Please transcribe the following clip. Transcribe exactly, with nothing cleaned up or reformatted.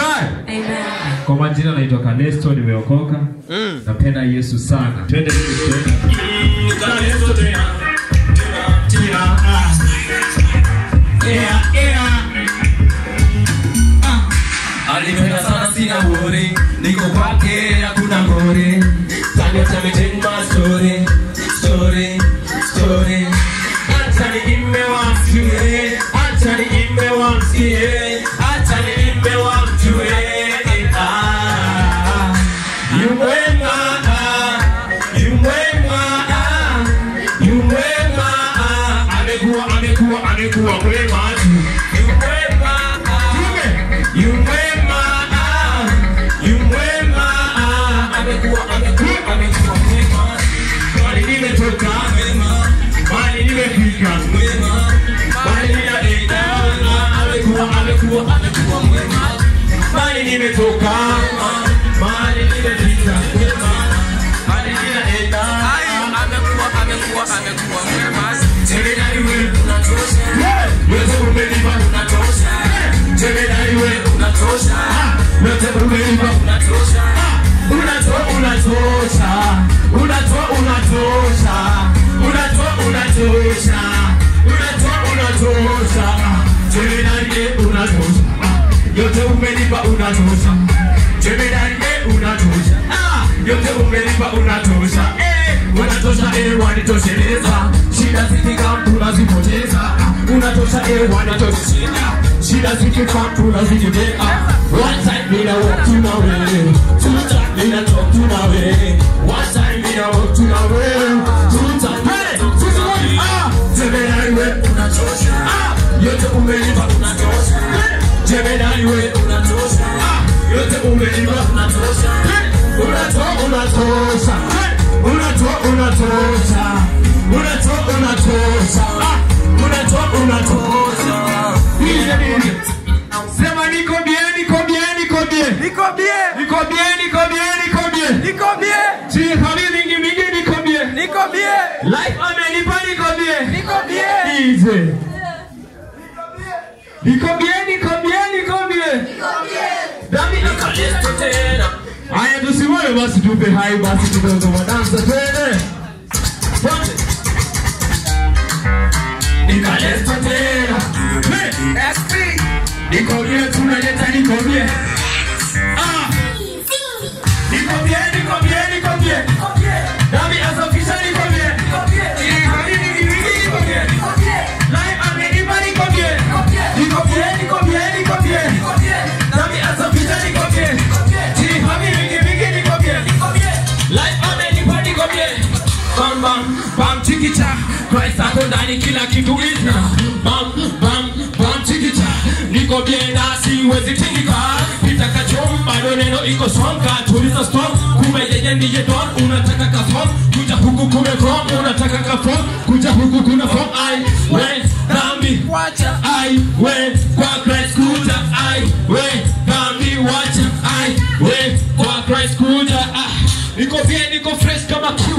sky. Amen. Kwa majina naitwa Kanesto, nimeokoka. Mm. Napenda Yesu sana. Twende Kristo. Kanesto tena. Tira. Yeah, yeah. Ah. Alipenda sana sina bure. Niko kwake hakuna bure. Tanya tena tena story. Story. Story. Acha ni imewasikie. Acha ni imewasikie. One time we don't walk to nowhere. Two time we don't talk to nowhere. One time we don't walk to nowhere. Two time we don't talk to nowhere. Ah, Jebedai we una tosha. Ah, yote umeliva una tosha. Jebedai we una tosha. Ah, yote umeliva una tosha. Una to una tosha. Una to una tosha. Una to una tosha. Ah, una to una tosha. Niye. Nikobie, Nikobie, Nikobie, Nikobie, Nikobie. Ci habili mingi mingi Nikobie, Nikobie. Life amenipa Nikobie, Nikobie. Easy. Nikobie, Nikobie, Nikobie, Nikobie. Dami Nikobie tena. Aya tusimame basi tupe hai basi tuanze dansa tena. Nikobie tena. S P. Nikobie tunaleta Nikobie. Kila kitu ina bam bam bam tikita Nikobie nasi wezi tingika pitaka chomba neno iko songa tuliza storm kumejenye ni jedon unataka kafom kuja huku kume from unataka kafom kuja huku kuna from I went Dami wacha I went kwa Christ kuja I went Dami wacha I went kwa Christ kuja ah Nikobie niko fresh kama